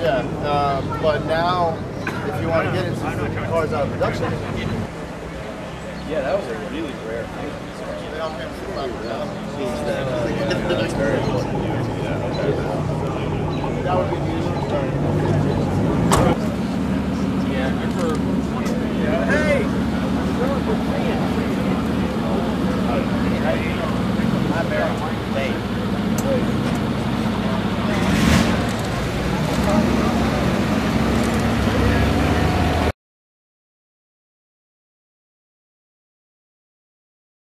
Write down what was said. Yeah, but now, if you want to get into cars out of production. Yeah, that was a really rare thing. They all came from that. That would be the issue.